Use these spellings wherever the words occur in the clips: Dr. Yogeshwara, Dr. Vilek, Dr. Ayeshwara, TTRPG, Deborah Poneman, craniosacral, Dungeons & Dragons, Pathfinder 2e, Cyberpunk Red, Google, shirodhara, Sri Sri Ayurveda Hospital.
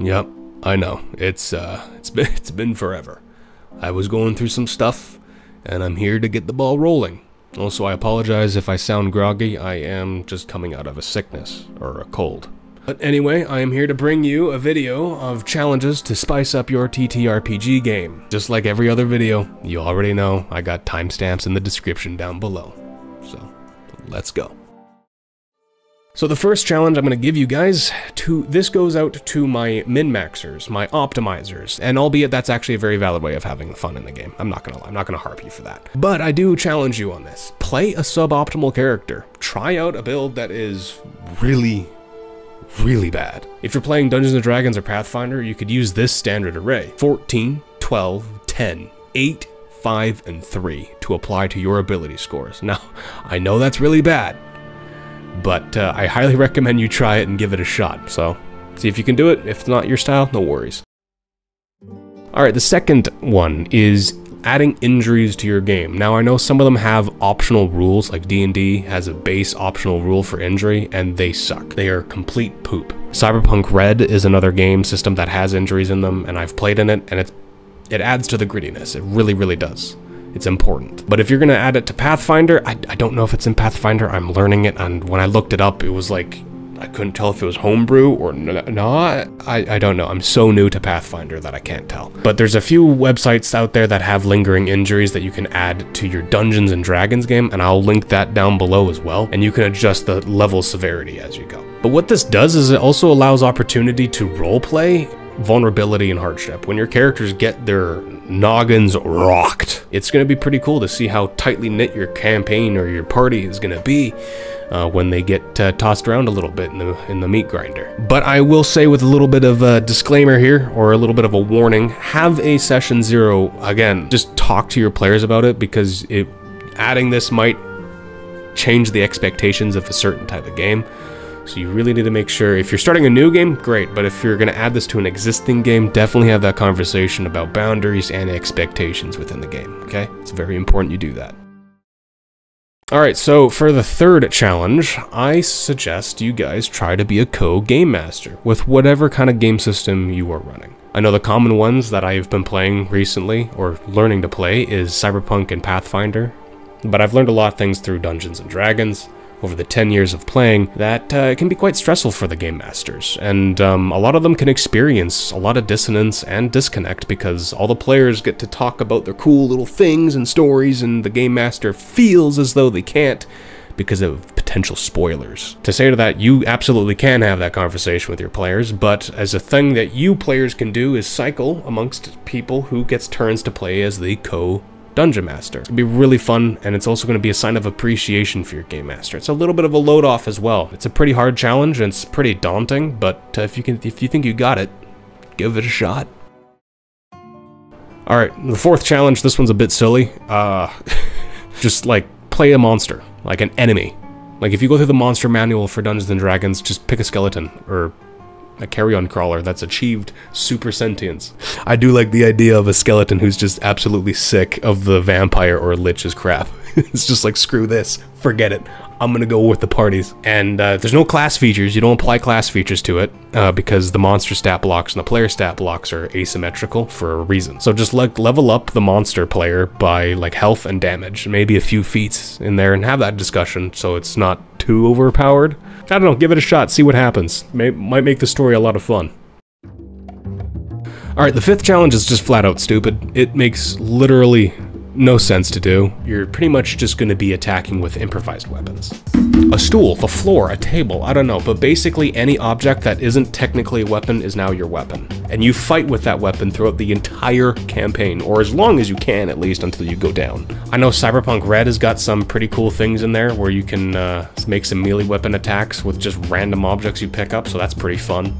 Yep, I know. It's been forever. I was going through some stuff, and I'm here to get the ball rolling. Also, I apologize if I sound groggy. I am just coming out of a sickness, or a cold. But anyway, I am here to bring you a video of challenges to spice up your TTRPG game. Just like every other video, you already know I got timestamps in the description down below. So, let's go. So the first challenge I'm going to give you guys, this goes out to my min-maxers, my optimizers, and albeit that's actually a very valid way of having fun in the game. I'm not going to lie, I'm not going to harp you for that. But I do challenge you on this. Play a suboptimal character. Try out a build that is really bad. If you're playing Dungeons & Dragons or Pathfinder, you could use this standard array, 14, 12, 10, 8, 5, and 3 to apply to your ability scores. Now, I know that's really bad, but I highly recommend you try it and give it a shot. So, see if you can do it. If it's not your style, no worries. Alright, the second one is adding injuries to your game. Now, I know some of them have optional rules, like D&D has a base optional rule for injury, and they suck. They are complete poop. Cyberpunk Red is another game system that has injuries in them, and I've played in it, and it adds to the grittiness. It really, really does. It's important. But if you're gonna add it to Pathfinder, I don't know if it's in Pathfinder, I'm learning it, and when I looked it up, it was like, I couldn't tell if it was homebrew or not. I don't know. I'm so new to Pathfinder that I can't tell. But there's a few websites out there that have lingering injuries that you can add to your Dungeons & Dragons game, and I'll link that down below as well, and you can adjust the level severity as you go. But what this does is it also allows opportunity to roleplay vulnerability and hardship. When your characters get their noggins rocked, it's going to be pretty cool to see how tightly knit your campaign or your party is going to be when they get tossed around a little bit in the meat grinder. But I will say, with a little bit of a disclaimer here, or a little bit of a warning, have a session zero. Again, just talk to your players about it, because adding this might change the expectations of a certain type of game. So you really need to make sure, if you're starting a new game, great, but if you're going to add this to an existing game, definitely have that conversation about boundaries and expectations within the game, okay? It's very important you do that. Alright, so for the third challenge, I suggest you guys try to be a co-game master with whatever kind of game system you are running. I know the common ones that I've been playing recently, or learning to play, is Cyberpunk and Pathfinder, but I've learned a lot of things through Dungeons & Dragons. Over the 10 years of playing, that it can be quite stressful for the game masters, and a lot of them can experience a lot of dissonance and disconnect, because all the players get to talk about their cool little things and stories, and the game master feels as though they can't because of potential spoilers. To say to that, you absolutely can have that conversation with your players, but as a thing that you players can do is cycle amongst people who gets turns to play as the co-dungeon master. It'll be really fun, and it's also going to be a sign of appreciation for your game master. It's a little bit of a load off as well. It's a pretty hard challenge, and it's pretty daunting, but if you think you got it, give it a shot. Alright, the fourth challenge, this one's a bit silly. Just like, play a monster, like an enemy. Like, if you go through the monster manual for Dungeons & Dragons, just pick a skeleton, or a carrion crawler that's achieved super sentience. I do like the idea of a skeleton who's just absolutely sick of the vampire or lich's crap. It's just like, screw this, forget it, I'm gonna go with the parties. And there's no class features, you don't apply class features to it, because the monster stat blocks and the player stat blocks are asymmetrical for a reason. So just like level up the monster player by like health and damage, maybe a few feats in there, and have that discussion so it's not too overpowered. I don't know, give it a shot, see what happens. Might make the story a lot of fun. Alright, the fifth challenge is just flat out stupid. It makes literally no sense to do. You're pretty much just going to be attacking with improvised weapons. A stool, the floor, a table, I don't know, but basically any object that isn't technically a weapon is now your weapon. And you fight with that weapon throughout the entire campaign, or as long as you can, at least, until you go down. I know Cyberpunk Red has got some pretty cool things in there where you can make some melee weapon attacks with just random objects you pick up, so that's pretty fun.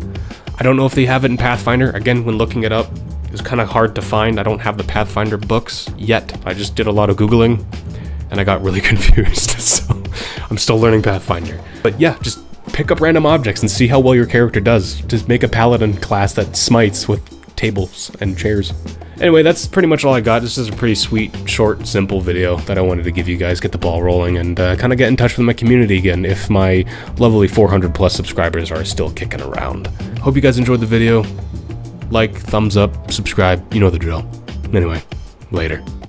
I don't know if they have it in Pathfinder. Again, when looking it up, it's kind of hard to find. I don't have the Pathfinder books yet. I just did a lot of Googling, and I got really confused, so I'm still learning Pathfinder. But yeah, just pick up random objects and see how well your character does. Just make a paladin class that smites with tables and chairs. Anyway, that's pretty much all I got. This is a pretty sweet, short, simple video that I wanted to give you guys, get the ball rolling, and kind of get in touch with my community again if my lovely 400+ subscribers are still kicking around. Hope you guys enjoyed the video. like, thumbs up, subscribe, you know the drill. Anyway, later.